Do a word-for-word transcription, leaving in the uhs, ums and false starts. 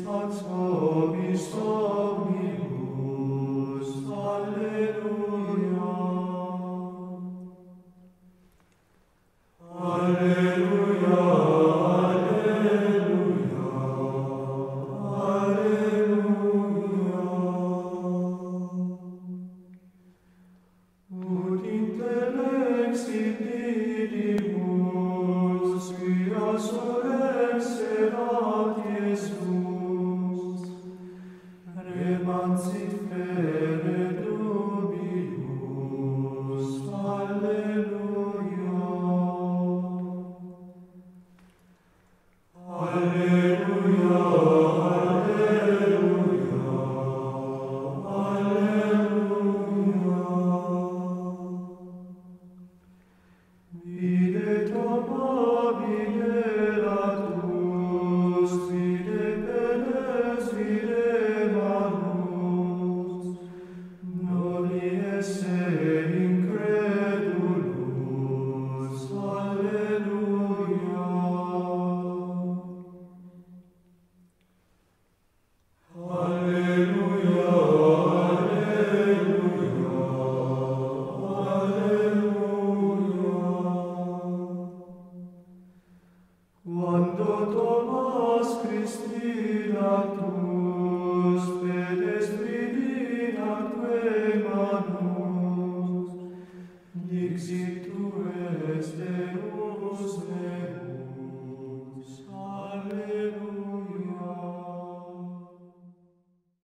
It's not so,